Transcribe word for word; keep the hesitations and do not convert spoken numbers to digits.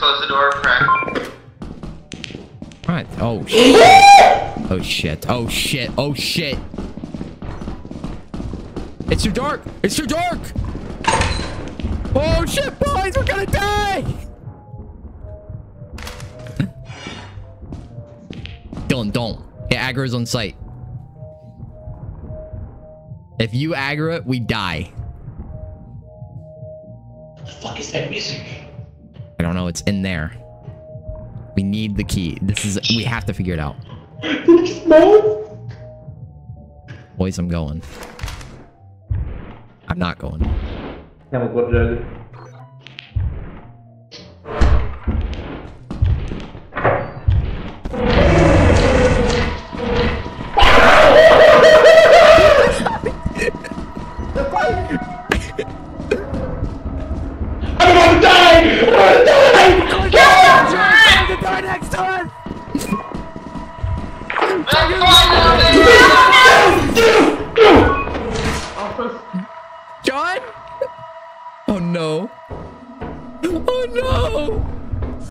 close the door, crack. Alright. Oh shit. Oh shit. Oh shit. Oh shit. It's too dark. It's too dark. Oh shit, boys, we're gonna die. Dylan, don't. It aggro's on sight. If you aggro it, we die. What the fuck is that music? I don't know. It's in there. We need the key. This is. We have to figure it out. Boys, I'm going. I'm not going. Oh no! Oh no!